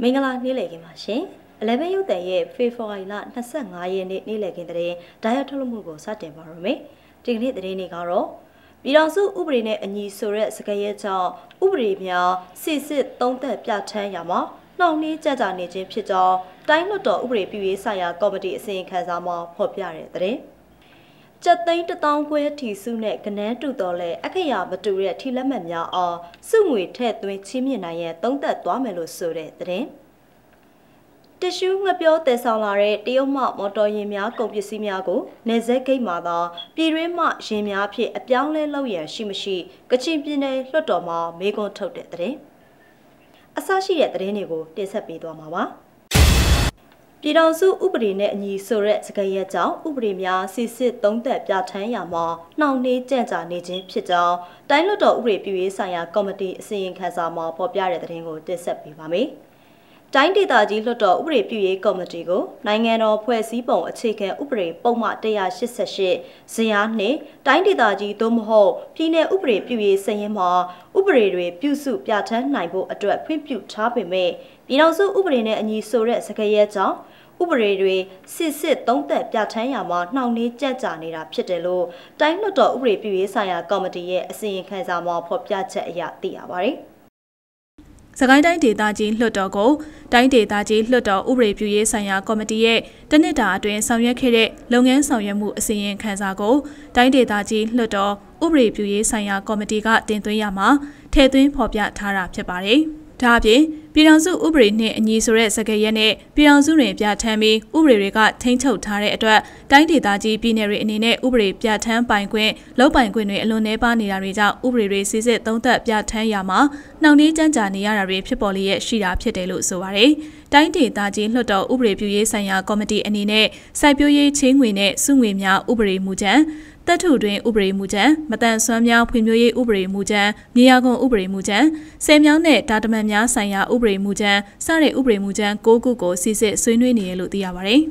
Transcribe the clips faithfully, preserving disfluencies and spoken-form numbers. Mingala Nilegi Mashi, eleven you day, fee for Ila, Nasanga, Nilegi the day, Diatolomugo, Satin Barome, Dignit the Renegaro. We also Ubrine and ye Sura Sakayeta, Ubribia, Sisit, don't the Piatan Yama, no need Jazan Egypt, Dino Ubribi Saya, comedy, sing Kazama, popular the day. Just think the town where tea soon at Canet to Dole, Akaya, but to read Tilamania or soon we take with Timmy and I don't that Dwamelo so that day. The shoe of your Tessalare, the Oma Motoyimia, Copusimiago, Nezeke mother, Pirin Mark, Shimia, P. a young lawyer, Shimishi, Cachimpine, Lodoma, Mago told that day. Asashi at Renigo, this happy Dwamawa. Piransu Ubrine and ye so red Sakayeta, Ubrimia, Sisit, don't that Yatan Yama, now need Jenza Nijin Pita, Dino dog repuis and comedy, seeing Kazama, popular at Ringo, deceptive mummy. Dine did a deal dog repui comedy go, nine and all poesy bone, a chicken, Ubre, Boma, dea, shissashi, Sayane, Dine did a deal dom ho, Pine Ubre, Pui, Sayama, Ubre, Pusu, Yatan, Nibo, a drop, Pimpu, Tarpy May. Piransu Ubrine and ye so red Sakayeta. Uberry, sit, don't that Yatayama, now need Jazanira Pitelo, Dino dog repui, Saya, comedy, seeing Kazama, Popiata, Yatiawari. Sagai dai de daji loto go, dai de daji loto ure puye sanya comedie, Danita doing some yakere, long and some yamu singing Kazago, dai de daji loto, ure puye sanya comediga dentro yama, tedwin popia tara chebari. Tabi, Piranzu ubre ne and yisore sakayene, Piranzu ne piatami, ubre rega, tainto tare etra, dai de daji binary nine, ubre piatan banque, low banque alone banira reza, ubre races it, don't that piatan yama. Now need and Daniara Rip Poli, Shira Pietelo Sovare. Dine de Daji, Lodo, Ubre Puye, Sanya, Comedy, and Nine, Saipuye, Chingwine, Sungwimia, Ubre Mujan, the two drink Ubre Mujan, Madan Samya, Pimue, Ubre Mujan, Niago Ubre Mujan, Samyane, Tatamania, Sanya, Ubre Mujan, Sare Ubre Mujan, Go Go Go, Sise, Sunuini, Lutiavare.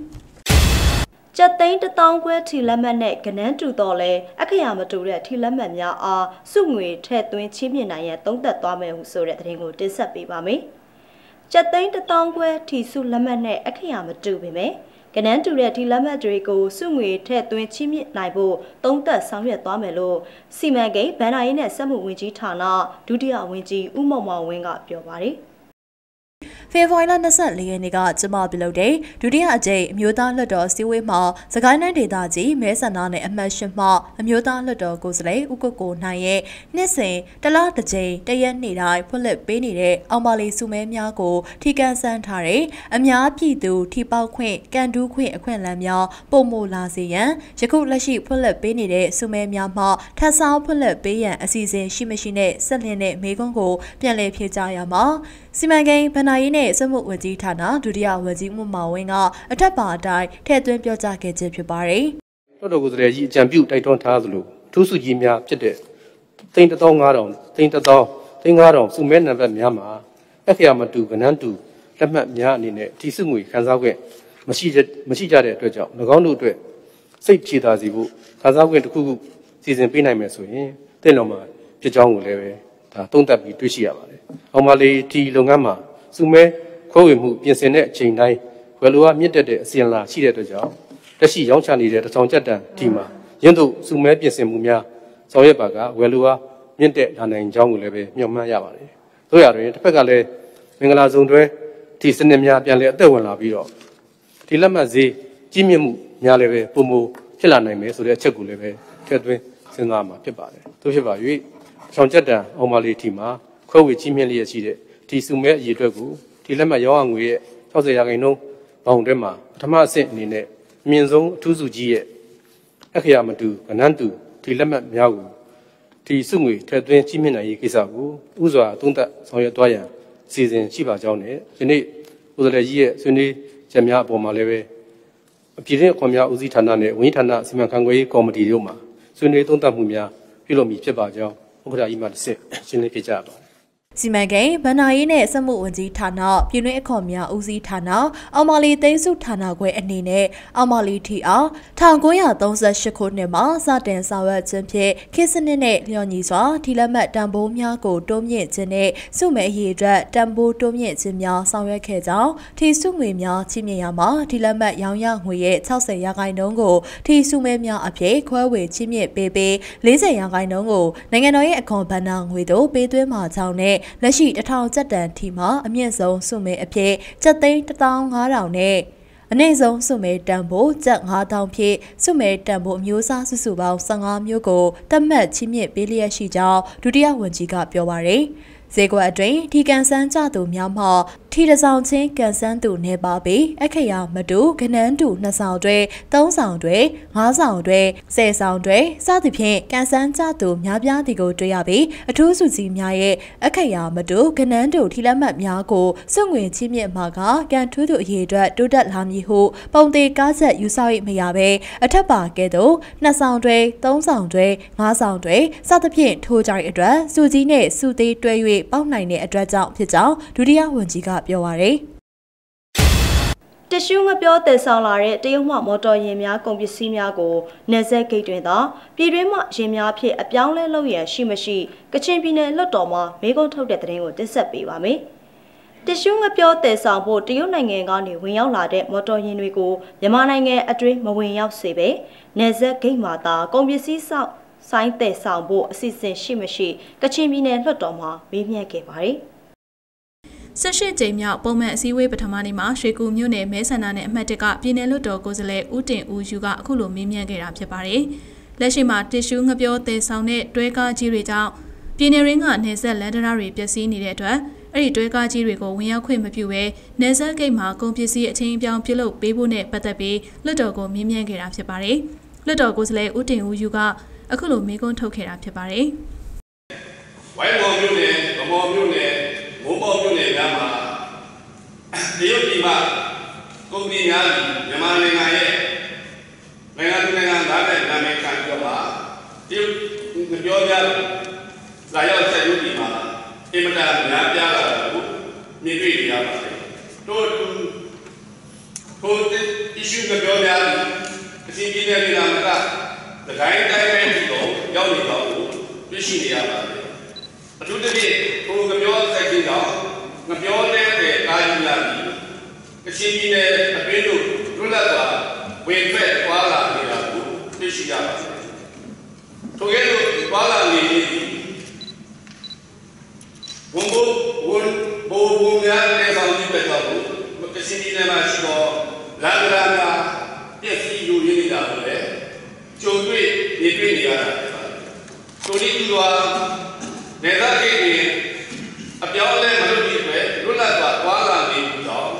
Just think the town where Tilamanic and two dolly, Akayama to read Tilamania are soon we take doing Chimney, don't that Dame who so that Ringo disappear by me. Just think the town where Tisu Lamanic, Akayama to be me. Canan to read Tilamadrigo, soon we take doing Chimney Nibo, don't that Samuel Damelo. See my gay, Benain at some wingy tana, Dudia wingy, Umoma wing up your body. Favourite the sun lay in the guards a below day, Dudia a day, Mutan Lador still with ma, Sagana de Daji, Mesanane and Mersham ma, a Mutan Lador goes lay, Ukoko naye, Nesse, the latter day, the yen need I, Pulip Benide, Amali Sume Miago, Tigan Santare, Amia Pidu, Tipa Queen, Gandu Queen, Queen Lamia, Bomo Lazian, Jacob Lashi, Pulip Benide, Sume Miama, Tassa Pulip Bayan, a season, Shimishine, Saline, Megongo, Piale Pietayama, Simagay, Panaine. Some would eat Tana, Dudia was in Mawinga, a tapa die, Tedwin Piota gets a pibari. Toto was ready, Jambute, I don't Tazlu, Tusugimia, Chede, Think the Dong Aron, Think the Dong, Think Aron, Sumen and Yama, Akiamatu, Venantu, Lamanian, Tisumi, Kazawe, Machija, Treja, Nagano, Tre, Saint Chita Zibu, Kazawe to Kugu, Season Pinamesu, Tenoma, Pijong Leve, Tontapi, Trishia, Omali, T. Longama. Sume, Kowi who is in it, Jane Nye, Velua Mieted, Sienla, she did the job. The she young Chinese at the Tonjata, Tima, Yendo, Sume, Pisemumia, Soyabaga, Velua, Miente, and John Leve, Yomayavale. Toyare, Pagale, Mingalazundre, Tisenemia, Pialet, the one of you. Tilamazi, Jimmy Mialeve, Pumu, Tilaname, so the Chekuleve, Tedwin, Senama, Pibale, Toshiva, Tonjata, Omali Tima, Kowi, Jimmy, she did. Tisume Yidagu, Tilema Yangwe, Tazayagino, Bondema, Tamasin Nine, Minzong, Tuzuji, Akiamatu, Anantu, Tilema Miagu, Tisumi, Tedwin Chimina Yikisagu, Uza, Tunta, Soya Toya, Season Shiba Johnny, Sene, Uzalaye, Sene, Jamia Bomaleve, Pire Komia Uzitanane, Wintana, Simakangwe, Comedy Yoma, Sene Tunta Humia, Hilomi Chebajo, Uda Ima Sene Pijaba. စီမံကိန်းဗဏ္ဍာရေးနဲ့စက်မှုဝန်ကြီးဌာနပြည်တွင်းအခွန်များဦးစီးဌာနအောင်မာလီသိန်းစုဌာနခွဲအနေနဲ့အောင်မာလီထီအောင်천구백삼십팔ခုနှစ်မှာစတင်ဆောင်ရွက်ခြင်းဖြင့်ခေတ်စနစ်နဲ့လျော်ညီစွာထိလက်မှတ်တန်ဖိုးများကိုတိုးမြင့်ခြင်းနဲ့စုမဲ့အရေးအတွက်တန်ဖိုးတိုးမြင့်ခြင်းများဆောင်ရွက်ခဲ့ကြောင်းထီစုငွေများချီးမြှင့်ရမှာထိလက်မှတ်ရောင်းရငွေရဲ့sixtyရာခိုင်နှုန်းကိုထီစုမဲများအဖြစ်ခွဲဝေချီးမြှင့်ပေးပြီးfortyရာခိုင်နှုန်းကိုနိုင်ငံတော်ရဲ့အခွန်ဗဏ္ဍာငွေတို့ပေးသွင်းမှာကြောင်းနဲ့လက်ရှိone thousandကျပ်တန်ထီမှာအမြင့်ဆုံးစုမဲအဖြစ်ကျပ်သိန်းfifteen thousandနဲ့အနည်းဆုံးစုမဲတန်ဖိုးကျပ်five thousandဖြင့်စုမဲတန်ဖိုးအမျိုးအစားစုစုပေါင်းfifteenမျိုးကိုသတ်မှတ်ချီးမြှင့်ပေးလျက်ရှိကြောင်းဒုတိယဝန်ကြီးကပြောပါရယ်ဈေးကွက်အတွင်းထီကန်ဆန်းကြသူများမှထီတစ်ဆောင်ချင်းကန်ဆန်းသူနှင့်ပါပြီးအခရာမတူကနန်းတူနှစ်ဆောင်တွဲသုံးဆောင်တွဲfiveဆောင်တွဲtenဆောင်တွဲစသဖြင့်ကန်ဆန်းကြသူများပြားဒီကိုတွေ့ရပြီးအထူးစုကြီးများရဲ့အခရာမတူကနန်းတူထီလက်မှတ်များကိုစွန့်ငွေချီးမြှင့်မှာကကန်ထူးသူအရေအတွက်တိုးတက်လာမည်ဟုပုံသေးကားဆက်ယူဆ၍မရဘဲအထက်ပါကဲ့သို့နှစ်ဆောင်တွဲသုံးဆောင်တွဲfiveဆောင်တွဲစသဖြင့်ထိုးကြိုင်အတွက်စုကြီးနဲ့စုသေးတွဲ၍ပေါက်နိုင်တဲ့အတွက်ကြောင့်ဖြစ်ကြောင်းဒုတိယဝန်ကြီးကပြောပါရယ်တရှုငပြောတင်ဆောင်လာတဲ့တရုတ်မှမော်တော်ယာဉ်များကုန်ပစ္စည်းများကိုနယ်စပ်ဂိတ်တွင်သာပြည်တွင်းမှယာဉ်များဖြင့်အပြောင်းလဲလုပ်ရန်ရှိမရှိကချင်ပြည်နယ်လွှတ်တော်မှမေးခွန်းထုတ်တဲ့သတင်းကိုတင်ဆက်ပေးပါမယ်တရှုငပြောတင်ဆောင်ဖို့တရုတ်နိုင်ငံကနေဝင်ရောက်လာတဲ့မော်တော်ယာဉ်တွေကိုမြန်မာနိုင်ငံအတွင်းမဝင်ရောက်စေဘဲနယ်စပ်ဂိတ်မှာသာကုန်ပစ္စည်းဆောက်ဆိုင်တဲ့ဆောင်ဖို့အစီအစဉ်ရှိမရှိကချင်ပြည်နယ်လွှတ်တော်မှာမေးမြန်းခဲ့ပါတယ်။ဆက်ရှိကြိမ်မြောက်ပုံမှန်အစည်းအဝေးပထမနေ့မှာရွှေကူမြို့နယ်မဲဆန္ဒနဲ့အမှတ်တစ်ကပြည်နယ်လွှတ်တော်ကိုယ်စားလှယ်ဦးတင်ဦးယူကအခုလိုမေးမြန်းခဲ့တာဖြစ်ပါတယ်။လက်ရှိမှာတစ်ရှူးငပြောတဲ့ဆောင်နဲ့တွဲကားကြီးတွေကြောင့်ပြည်နယ်ရင်းကနေဆက်လန်ဒရာတွေပျက်စီးနေတဲ့အတွက်အဲ့ဒီတွဲကားကြီးတွေကိုဝင်ရောက်ခွင့်မပြုဘဲနယ်စပ်ဂိတ်မှာကုန်ပစ္စည်းအချင်းပြောင်းပြုလုပ်ပေးဖို့နဲ့ပတ်သက်ပြီးလွှတ်တော်ကိုမေးမြန်းခဲ့တာဖြစ်ပါတယ်။လွှတ်တော်ကိုယ်စားလှယ်ဦးတင်ဦးယူကအခုလိုမေးခွန်းထုတ်ခဲ့တာဖြစ်ပါတယ်။ဝိုင်းမော်မြို့နယ်၊ဗမော်မြို့နယ်၊မိုးမော်မြို့နယ်များမှာတရုတ်ပြည်မှကုမ္ပဏီများမြန်မာနိုင်ငံရဲ့နိုင်ငံသူနိုင်ငံသားတွေနာမည်ခံကြပါတရုတ်မပြောကြဘူး။လာရောက်ဆက်ရုပ်ပြည်မှာအင်မတန်များပြားလာတာကိုမြင်တွေ့ရပါတယ်။တို့တို့တရှုငပြောများအစီအစဉ်တွေလာမှာတခိုင်းတိုင်းပဲဒီလိုရောက်နေတော့တွေ့ရှိနေရပါတယ်အထူးသဖြင့်ကိုယ်ငပြောစိုက်ခြင်းကြောင့်ငပြောတဲ့တဲ့ကာယူလာပြီးကချင်ပြည်နယ်အတွင်းတို့လွတ်လပ်စွာဝင်ထွက်သွားလာနေတာကိုတွေ့ရှိရပါတယ်ထို့ကဲ့သို့သွားလာနေပြီးဝန်ဘိုးဝန်ဘိုးဝန်များတဲ့ဆောင်ကြီးပဲတော့ကချင်ပြည်နယ်မှာရှိတော့လာဒရာကပြည့်စည်ယူရနေတာပဲကျုံတွေ့နေတွေ့နေရတာတိုလီတူဟာနေသားကိတ်နဲ့အပြောင်းလဲမလုပ်ပြီးပဲလွတ်လပ်စွာသွားလာနေပြီးတော့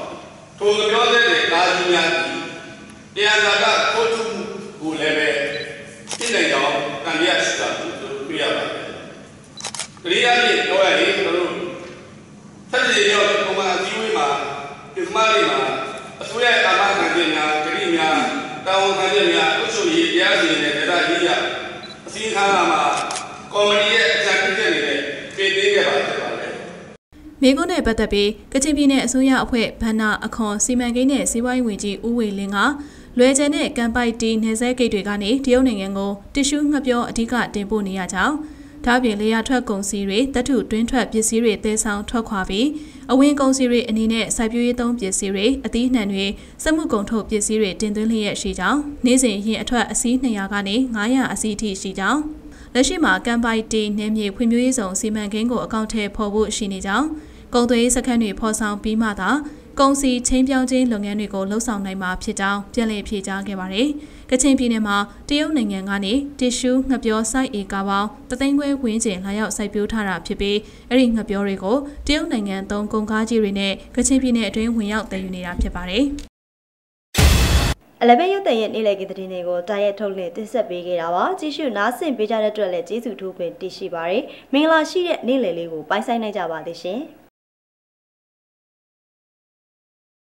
ထိုငပြောတဲ့ကာဇူညာတီတရားနာကကိုထုကိုလည်းပဲသိနိုင်အောင်ကံရရှိတာတို့တွေ့ရပါတယ်။တရားရည်တော့ရည်တို့ဆက်စီရောပုံမှန်အစည်းအဝေးမှာဒီမှာလေးမှာအစိုးရအာမခံခြင်းများဂရိများတာဝန်ခံခြင်းများအုပ်ချုပ်ရေးတရားစီရင်တဲ့ဒေသကြီးရအစည်းအခမ်းအနားမှာကော်မတီရဲ့အကြံပြုချက်တွေနဲ့ပြည်သေးခဲ့ပါတယ်မိကုန်းနဲ့ပတ်သက်ပြီးကချင်ပြည်နယ်အစိုးရအဖွဲ့ဘဏ္ဍာအခွန်စီမံကိန်းနဲ့စီးပွားရေးဝန်ကြီးဦးဝေလင်းကလွယ်ကျန်တဲ့ကမ်ပိုက်တီနယ်စပ်ဂိတ်တွေကနေတရုတ်နိုင်ငံကိုတရှူးငပြောအဓိကတင်ပို့နေရကြောင်းဒါပြင်လေယာထွက်ကုန်စည်တွေသတ္ထုတွင်းထွက်ပစ္စည်းတွေသယ်ဆောင်ထွက်ခွာပြီးအဝင်ကုန်စည်တွေအနေနဲ့စိုက်ပျိုးရေးသုံးပစ္စည်းတွေအသီးနှံတွေစက်မှုကုန်ထုတ်ပစ္စည်းတွေတင်သွင်းလျက်ရှိကြောင်းနေ့စဉ်ရင်အထွက်အစီးtwo hundredကနေfive hundredအစီးထိရှိကြောင်းလက်ရှိမှာကမ်ပိုက်တီနယ်မြေဖွံ့ဖြိုးရေးဆောင်စီမံကိန်းကိုအကောင့်ထဲပေါ်ဖို့ရှိနေကြောင်းကုန်သွယ်ရေးစခန်းတွေဖော်ဆောင်ပြီးမှသာကုန်စည်ချင်းပြောင်းခြင်းလုပ်ငန်းတွေကိုလှုပ်ဆောင်နိုင်မှာဖြစ်ကြောင်းပြန်လည်ဖြေကြားခဲ့ပါတယ်။ကချင်ပြည်နယ်မှာတရုတ်နိုင်ငံကနေတရှူးငပြောစိုက်ဧကပေါင်းတသိန်းခွဲဝန်းကျင်လာရောက်စိုက်ပျိုးထားတာဖြစ်ပြီးအဲ့ဒီငပြောတွေကိုတရုတ်နိုင်ငံသုံးကုန်ကားကြီးတွေနဲ့ကချင်ပြည်နယ်အတွင်းဝင်ရောက်တည်ယူနေတာဖြစ်ပါတယ်။ Eleven ရုပ်သံရဲ့နေ့လည်ခင်းသတင်းတွေကိုတာရက်ထုတ်လင်းတင်ဆက်ပေးခဲ့တာပါကြည့်ရှုနားဆင်ပေးကြတဲ့အတွက်လည်းကျေးဇူးထူးပင်တင်ရှိပါတယ်မင်္ဂလာရှိတဲ့နေ့လည်လေးကိုပိုင်ဆိုင်နိုင်ကြပါသေးရှင်